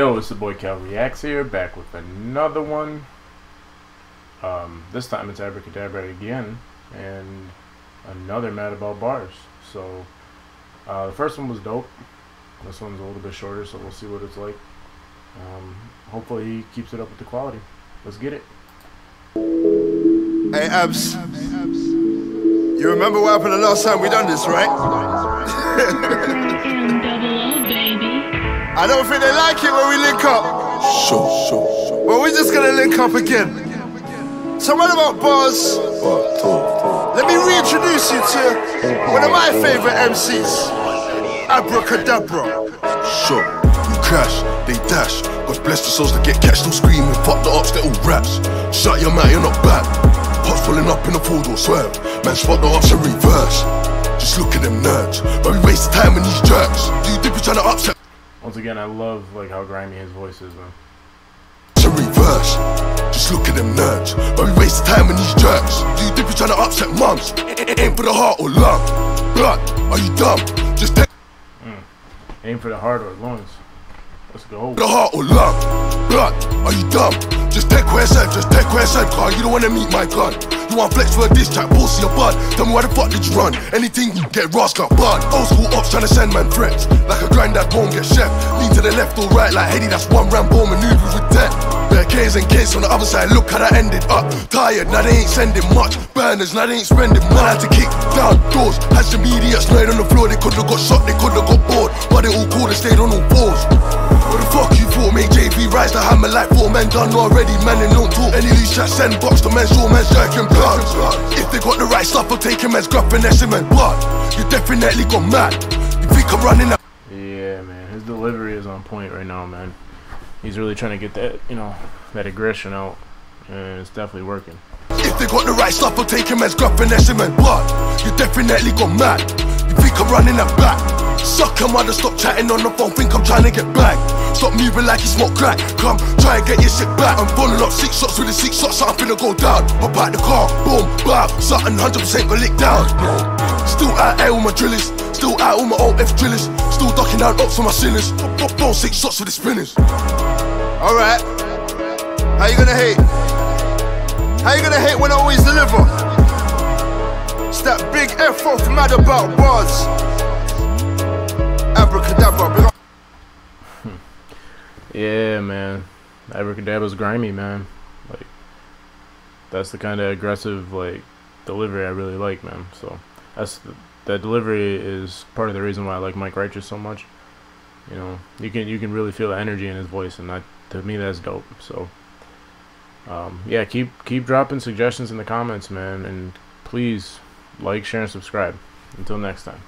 Yo, it's the boy Cal Reacts here, back with another one. This time it's Abracadabra again, and another Mad About Bars. So, the first one was dope. This one's a little bit shorter, so we'll see what it's like. Hopefully he keeps it up with the quality. Let's get it. Hey, Abs. You remember what happened the last time we done this, right? I don't think they like it when we link up. Sure. But we're just gonna link up again. So what about bars? Let me reintroduce you to one of my favorite MCs, Abracadabra. Sure, we crash, they dash. God bless the souls that get catched, still screaming. Fuck the ops, little rats. Shut your mouth, you're not bad. Pots falling up in a four-door swerve. Man, spot the ops in reverse. Just look at them nerds. But we waste time in these jerks. Do you think we're trying to upset? Once again, I love like how grimy his voice is, man. To reverse, just look at them nerds. But we waste time in these jerks. Do you think we're trying to upset mums? Aim for the heart or lung. Blood, are you dumb? Just aim for the heart or lungs. Let's go. The heart or lung. Blood, are you dumb? Just take where it's at, just take where it's at, car. You don't wanna meet my gun. You want flex for a diss track, pussy or bud. Tell me why the fuck did you run? Anything you get, rascal bud. Old school ops trying to send man threats. Like a granddad won't get chef. Lean to the left or right like Heady, that's one Rambo maneuver with death. Bare K's and K's on the other side, look how that ended up. Tired, now they ain't sending much. Burners, now they ain't spending much. Had to kick down doors, had some idiots laid on the floor. They could've got shot, they could've got bored. But they all cool, they stayed on all fours. What the fuck you thought? Made JV rise the hammer like four men done already. Man, they don't talk. Any loose shots send box to men, sure men's jerking blood. If they got the right stuff, I'll take him as gruffin' as him and blood. You definitely got mad. You think I'm running out? Yeah, man, his delivery is on point right now, man. He's really trying to get that, you know, that aggression out, and it's definitely working. If they got the right stuff, I'll take him as gruffin' as him and blood. You definitely got mad. You think I'm running that back? Suck him, I just stop chatting on the phone, think I'm trying to get back. Stop moving like it's not crack. Come, try and get your shit back. I'm rolling up six shots with the six shots, so I'm finna go down. Hop out the car, boom, bam, something 100% got licked down. Still out air with my drillers, still out with my old F drillers. Still ducking down ups on my sinners. Pop, boom, six shots with the spinners. Alright, how you gonna hate? How you gonna hate when I always deliver? It's that big F off Mad About Bars. Abracadabra. Yeah, man, Abracadabra's grimy, man. Like, that's the kind of aggressive like delivery I really like, man. So that delivery is part of the reason why I like Mike Righteous so much. You know, you can really feel the energy in his voice, and that, to me, that's dope. So yeah, keep dropping suggestions in the comments, man, and please like, share, and subscribe. Until next time.